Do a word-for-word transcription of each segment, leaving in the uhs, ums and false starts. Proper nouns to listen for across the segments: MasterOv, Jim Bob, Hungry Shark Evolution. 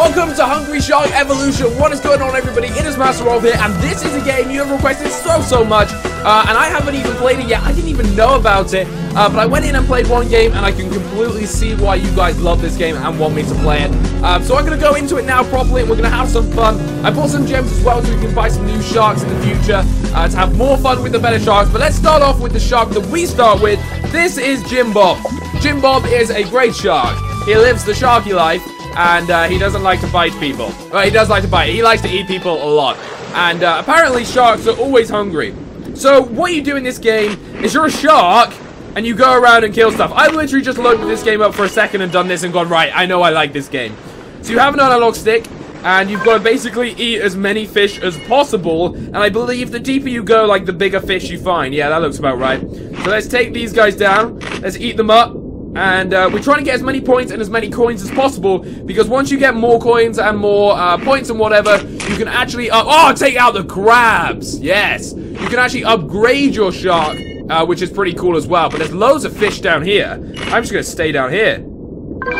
Welcome to Hungry Shark Evolution. What is going on, everybody? It is MasterOv here, and this is a game you have requested so, so much. Uh, and I haven't even played it yet. I didn't even know about it. Uh, but I went in and played one game, and I can completely see why you guys love this game and want me to play it. Um, so I'm going to go into it now properly, and we're going to have some fun. I bought some gems as well, so we can buy some new sharks in the future uh, to have more fun with the better sharks. But let's start off with the shark that we start with. This is Jim Bob. Jim Bob is a great shark. He lives the sharky life, and uh, he doesn't like to bite people. Well, he does like to bite. He likes to eat people a lot. And uh, apparently sharks are always hungry. So what you do in this game is you're a shark, and you go around and kill stuff. I've literally just loaded this game up for a second and done this and gone, right, I know I like this game. So you have an analog stick, and you've got to basically eat as many fish as possible. And I believe the deeper you go, like, the bigger fish you find. Yeah, that looks about right. So let's take these guys down. Let's eat them up. And uh, we're trying to get as many points and as many coins as possible, because once you get more coins and more uh, points and whatever, you can actually up oh take out the crabs. Yes, you can actually upgrade your shark, uh, which is pretty cool as well. But there's loads of fish down here. I'm just gonna stay down here.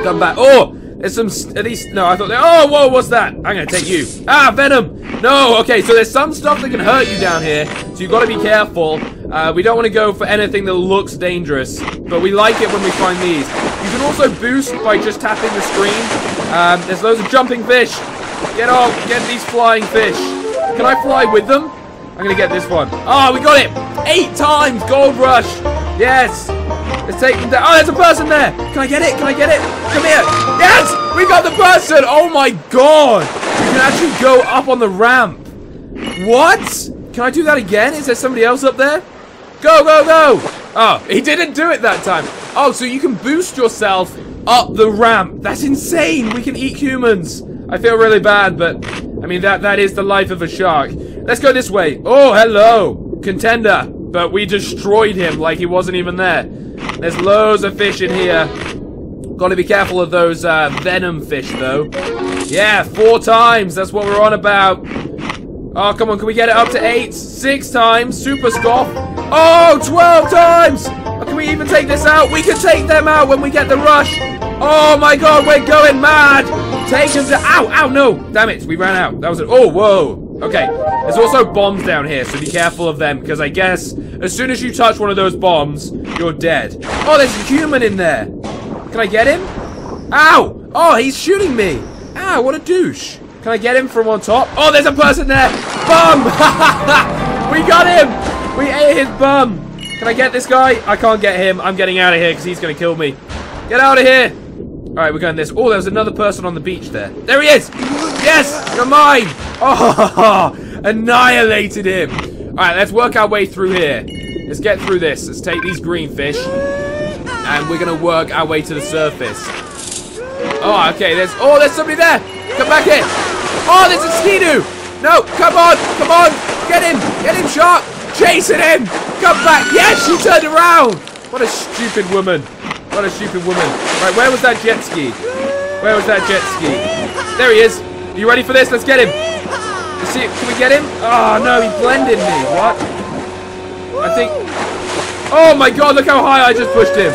Come back. Oh, there's some. At least no, I thought. They oh, whoa, what's that? I'm gonna take you. Ah, venom. No. Okay, so there's some stuff that can hurt you down here, so you've got to be careful. Uh, we don't want to go for anything that looks dangerous, but we like it when we find these. You can also boost by just tapping the screen. Um, there's loads of jumping fish. Get off. Get these flying fish. Can I fly with them? I'm going to get this one. Oh, we got it. Eight times. Gold rush. Yes. Let's take them down. Oh, there's a person there. Can I get it? Can I get it? Come here. Yes. We got the person. Oh, my God. You can actually go up on the ramp. What? Can I do that again? Is there somebody else up there? Go, go, go! Oh, he didn't do it that time. Oh, so you can boost yourself up the ramp. That's insane. We can eat humans. I feel really bad, but I mean, that that is the life of a shark. Let's go this way. Oh, hello. Contender. But we destroyed him like he wasn't even there. There's loads of fish in here. Gotta be careful of those uh, venom fish, though. Yeah, four times. That's what we're on about. Oh, come on. Can we get it up to eight? Six times. Super scoff. Oh, twelve times! Oh, can we even take this out? We can take them out when we get the rush. Oh my God, we're going mad! Take them to ow, ow, no! Damn it, we ran out. That was it. Oh, whoa. Okay. There's also bombs down here, so be careful of them, because I guess as soon as you touch one of those bombs, you're dead. Oh, there's a human in there. Can I get him? Ow! Oh, he's shooting me. Ow, what a douche. Can I get him from on top? Oh, there's a person there! Bum! We got him! We ate his bum. Can I get this guy? I can't get him. I'm getting out of here because he's going to kill me. Get out of here. All right, we're going this. Oh, there's another person on the beach there. There he is. Yes, you're mine. Oh, annihilated him. All right, let's work our way through here. Let's get through this. Let's take these green fish. And we're going to work our way to the surface. Oh, okay. There's. Oh, there's somebody there. Come back here. Oh, there's a Skidoo. No, come on. Come on. Get him. Get him, shark. Chasing him! Come back! Yes, she turned around! What a stupid woman. What a stupid woman. Right, where was that jet ski? Where was that jet ski? There he is. Are you ready for this? Let's get him. Let's see, can we get him? Oh, no, he blended me. What? I think... Oh, my God, look how high I just pushed him.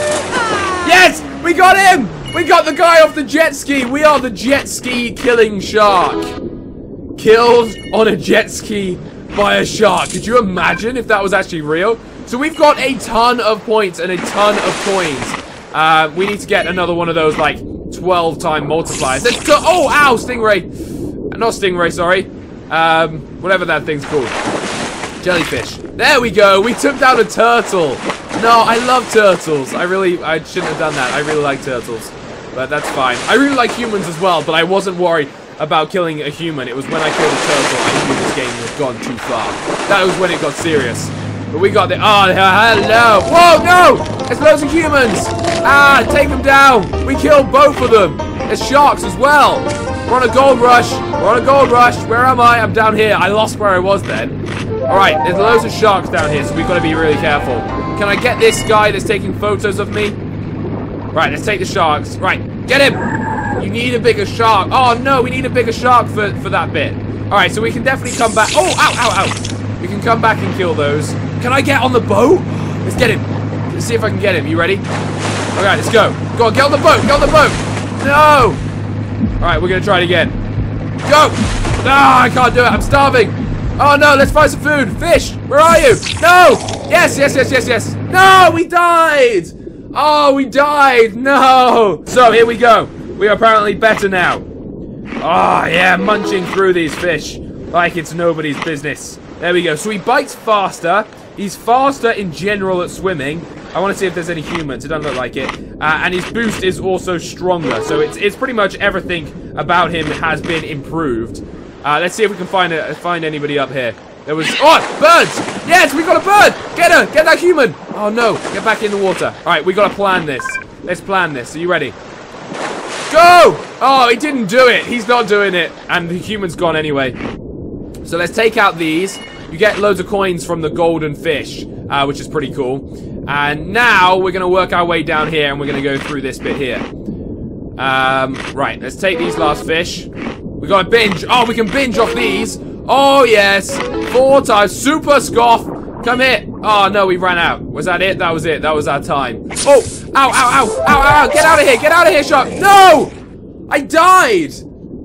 Yes! We got him! We got the guy off the jet ski. We are the jet ski killing shark. Killed on a jet ski by a shark. Could you imagine if that was actually real? So we've got a ton of points and a ton of coins. Uh, we need to get another one of those, like, twelve-time multipliers. Let's go. Oh, ow, stingray. Not stingray, sorry. Um, whatever that thing's called. Jellyfish. There we go. We took down a turtle. No, I love turtles. I really, I shouldn't have done that. I really like turtles. But that's fine. I really like humans as well, but I wasn't worried about killing a human. It was when I killed a turtle I knew this game had gone too far. That was when it got serious. But we got the... Oh, hello! Whoa, no! There's loads of humans! Ah, take them down! We killed both of them! There's sharks as well! We're on a gold rush! We're on a gold rush! Where am I? I'm down here. I lost where I was then. Alright, there's loads of sharks down here, so we've got to be really careful. Can I get this guy that's taking photos of me? Right, let's take the sharks. Right, get him! You need a bigger shark. Oh, no, we need a bigger shark for, for that bit. All right, so we can definitely come back. Oh, ow, ow, ow. We can come back and kill those. Can I get on the boat? Let's get him. Let's see if I can get him. You ready? All right, let's go. Go on, get on the boat. Get on the boat. No. Alright, we're gonna try it again. Go! No, I can't do it. I'm starving. Oh no, let's find some food. Fish, where are you? No! Yes, yes, yes, yes, yes. No, we died! Oh, we died. No! So, here we go. We are apparently better now. Oh, yeah, munching through these fish like it's nobody's business. There we go. So he bites faster. He's faster in general at swimming. I want to see if there's any humans. It doesn't look like it. Uh, and his boost is also stronger. So it's it's pretty much everything about him has been improved. Uh, let's see if we can find a, find anybody up here. There was... Oh! Birds! Yes, we got a bird! Get her! Get that human! Oh, no. Get back in the water. All right, we got to plan this. Let's plan this. Are you ready? Go! Oh, he didn't do it. He's not doing it. And the human's gone anyway. So let's take out these. You get loads of coins from the golden fish, uh, which is pretty cool. And now we're going to work our way down here, and we're going to go through this bit here. Um, right, let's take these last fish. We got to binge. Oh, we can binge off these. Oh, yes. Four times. Super Scoff. Come here. Oh, no, we ran out. Was that it? That was it. That was our time. Oh, ow, ow, ow, ow, ow. Get out of here. Get out of here, shark. No! I died.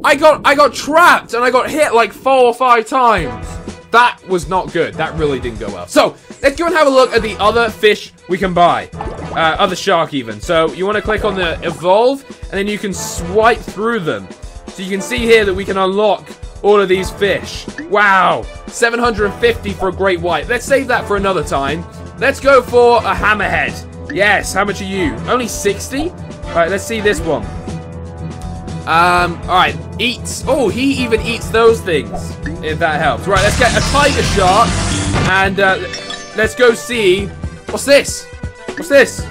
I got, I got trapped, and I got hit like four or five times. That was not good. That really didn't go well. So, let's go and have a look at the other fish we can buy. Uh, other shark, even. So, you want to click on the evolve, and then you can swipe through them. So, you can see here that we can unlock all of these fish. Wow. seven hundred fifty for a great white. Let's save that for another time. Let's go for a hammerhead. Yes. How much are you? Only sixty? All right, let's see this one. Um, alright, eats. Oh, he even eats those things, if that helps. Right, let's get a tiger shark, and uh, let's go see. What's this? What's this?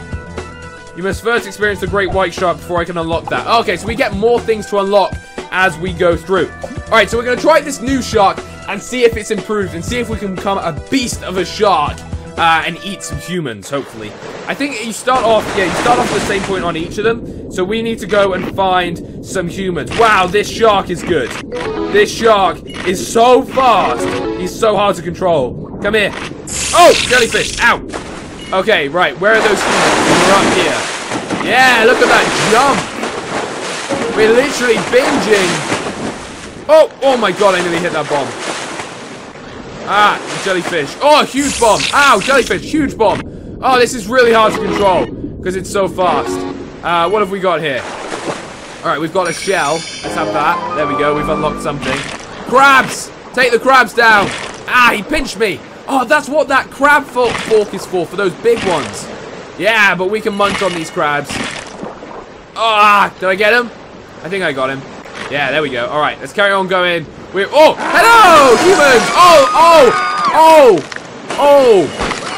You must first experience the great white shark before I can unlock that. Okay, so we get more things to unlock as we go through. Alright, so we're going to try this new shark and see if it's improved, and see if we can become a beast of a shark. Uh, and eat some humans, hopefully. I think you start off, yeah, you start off the same point on each of them. So we need to go and find some humans. Wow, this shark is good. This shark is so fast. He's so hard to control. Come here. Oh, jellyfish. Ow. Okay, right. Where are those humans? We're up here. Yeah, look at that jump. We're literally binging. Oh, oh my God, I nearly hit that bomb. Ah, jellyfish. Oh, huge bomb. Ow, jellyfish. Huge bomb. Oh, this is really hard to control because it's so fast. Uh, what have we got here? All right, we've got a shell. Let's have that. There we go. We've unlocked something. Crabs. Take the crabs down. Ah, he pinched me. Oh, that's what that crab fork is for, for those big ones. Yeah, but we can munch on these crabs. Ah, did I get him? I think I got him. Yeah, there we go. All right, let's carry on going. We're, oh, hello, humans! Oh, oh, oh, oh,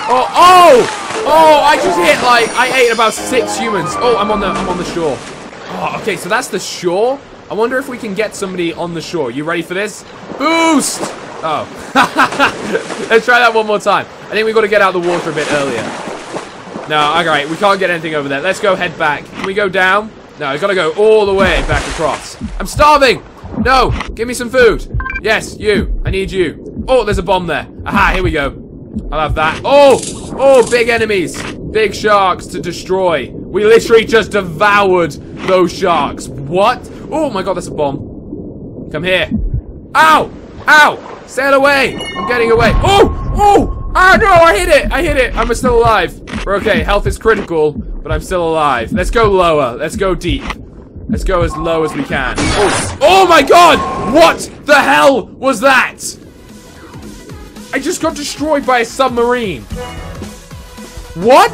oh, oh, oh! I just hit like I ate about six humans. Oh, I'm on the, I'm on the shore. Oh, okay, so that's the shore. I wonder if we can get somebody on the shore. You ready for this? Boost! Oh, let's try that one more time. I think we got to get out of the water a bit earlier. No, okay, right, we can't get anything over there. Let's go head back. Can we go down? No, I gotta go all the way back across. I'm starving. No! Give me some food! Yes, you! I need you! Oh, there's a bomb there! Aha, here we go! I'll have that. Oh! Oh, big enemies! Big sharks to destroy! We literally just devoured those sharks! What? Oh my God, that's a bomb! Come here! Ow! Ow! Sail away! I'm getting away! Oh! Oh! Ah, no! I hit it! I hit it! I'm still alive! We're okay, health is critical, but I'm still alive. Let's go lower. Let's go deep. Let's go as low as we can. Oh. Oh my God! What the hell was that? I just got destroyed by a submarine. What?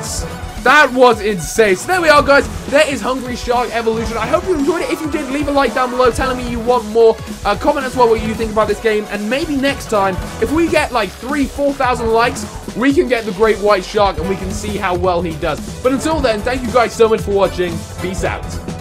That was insane. So there we are, guys. That is Hungry Shark Evolution. I hope you enjoyed it. If you did, leave a like down below telling me you want more. Uh, comment as well what you think about this game. And maybe next time, if we get like three, four thousand likes, we can get the great white shark and we can see how well he does. But until then, thank you guys so much for watching. Peace out.